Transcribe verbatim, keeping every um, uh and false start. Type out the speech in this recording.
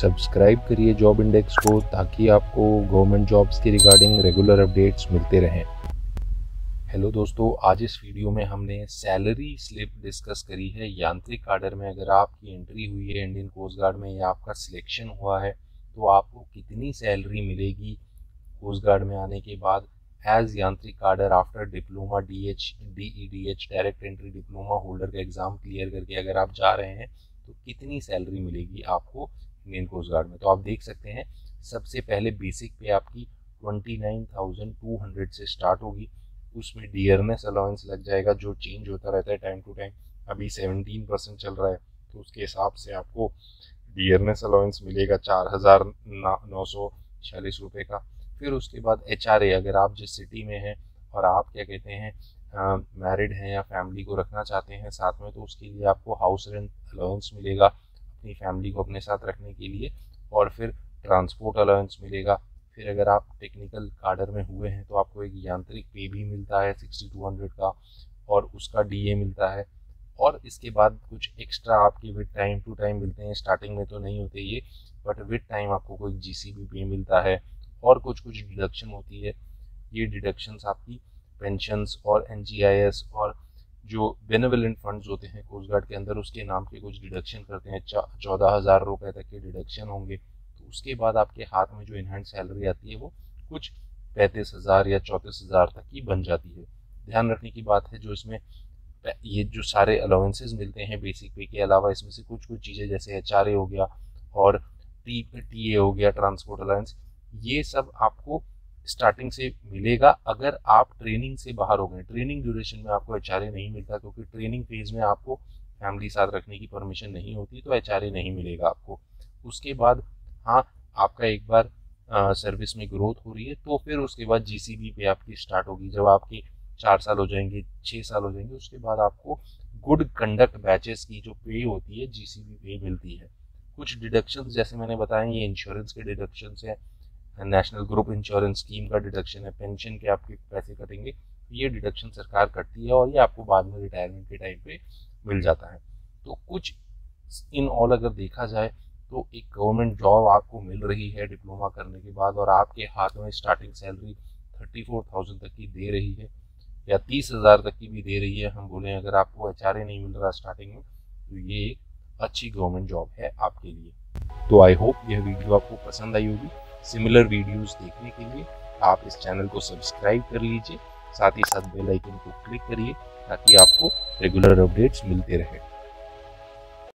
Subscribe करिए job index को ताकि आपको गवर्नमेंट जॉब्स के रिगार्डिंग रेगुलर अपडेट्स मिलते रहें। हेलो दोस्तों, आज इस वीडियो में हमने सैलरी स्लिप डिस्कस करी है। यांत्रिक काडर में अगर आपकी एंट्री हुई है इंडियन कोस्ट गार्ड में या आपका सिलेक्शन हुआ है तो आपको कितनी सैलरी मिलेगी कोस्ट गार्ड में आने के बाद एज यांत्रिक cadre after diploma D H D E D H direct entry diploma holder का एग्ज़ाम क्लियर करके अगर आप जा रहे हैं तो कितनी सैलरी मिलेगी आपको इंडियन कोस्ट गार्ड में। तो आप देख सकते हैं सबसे पहले बेसिक पे आपकी उनतीस हज़ार दो सौ से स्टार्ट होगी, उसमें डियरनेस अलाउंस लग जाएगा जो चेंज होता रहता है टाइम टू टाइम। अभी सत्रह परसेंट चल रहा है तो उसके हिसाब से आपको डियरनेस अलाउंस मिलेगा चार हज़ार नौ सौ छियालीस रुपये का। फिर उसके बाद एच आर ए, अगर आप जिस सिटी में हैं और आप क्या कहते हैं मैरिड हैं या फैमिली को रखना चाहते हैं साथ में, तो उसके लिए आपको हाउस रेंट अलाउंस मिलेगा अपनी फैमिली को अपने साथ रखने के लिए, और फिर ट्रांसपोर्ट अलाउंस मिलेगा। फिर अगर आप टेक्निकल काडर में हुए हैं तो आपको एक यांत्रिक पे भी मिलता है सिक्सटी टू हंड्रेड का और उसका डी ए मिलता है। और इसके बाद कुछ एक्स्ट्रा आपके विद टाइम टू टाइम मिलते हैं, स्टार्टिंग में तो नहीं होते ये, बट विद टाइम आपको कोई जी सी बी पे मिलता है और कुछ कुछ डिडक्शन होती है। ये डिडक्शंस आपकी पेंशन्स और एन जी आई एस और जो बेनेवलेंट फंड्स होते हैं कोस्ट गार्ड के अंदर उसके नाम के कुछ डिडक्शन करते हैं, चौदह हज़ार रुपये तक के डिडक्शन होंगे। तो उसके बाद आपके हाथ में जो इनहैंड सैलरी आती है वो कुछ पैंतीस हज़ार या चौंतीस हज़ार तक की बन जाती है। ध्यान रखने की बात है जो इसमें ये जो सारे अलाउंसेस मिलते हैं बेसिक पे के अलावा इसमें से कुछ कुछ चीज़ें जैसे एच आर ए हो गया और टी टी ए हो गया, ट्रांसपोर्ट अलाउंस, ये सब आपको स्टार्टिंग से मिलेगा अगर आप ट्रेनिंग से बाहर हो गए। ट्रेनिंग ड्यूरेशन में आपको एच आर ए नहीं मिलता क्योंकि ट्रेनिंग फेज में आपको फैमिली साथ रखने की परमिशन नहीं होती, तो एच आर ए नहीं मिलेगा आपको। उसके बाद हाँ, आपका एक बार आ, सर्विस में ग्रोथ हो रही है तो फिर उसके बाद जी सी बी पे आपकी स्टार्ट होगी। जब आपके चार साल हो जाएंगे, छः साल हो जाएंगे, उसके बाद आपको गुड कंडक्ट बैचेस की जो पे होती है जी सी बी पे मिलती है। कुछ डिडक्शंस जैसे मैंने बताया, ये इंश्योरेंस के डिडक्शंस हैं, नेशनल ग्रुप इंश्योरेंस स्कीम का डिडक्शन है, पेंशन के आपके पैसे कटेंगे, ये डिडक्शन सरकार करती है और ये आपको बाद में रिटायरमेंट के टाइम पे मिल जाता है। तो कुछ इन ऑल अगर देखा जाए तो एक गवर्नमेंट जॉब आपको मिल रही है डिप्लोमा करने के बाद और आपके हाथ में starting salary thirty four thousand तक की दे रही है या तीस हज़ार तक की भी दे रही है हम बोलें, अगर आपको एच आर ए नहीं मिल रहा स्टार्टिंग में, तो ये एक अच्छी गवर्नमेंट जॉब है आपके लिए। तो आई होप यह वीडियो आपको पसंद आई होगी। सिमिलर वीडियोस देखने के लिए आप इस चैनल को सब्सक्राइब कर लीजिए, साथ ही साथ बेल आइकन को क्लिक करिए ताकि आपको रेगुलर अपडेट्स मिलते रहे।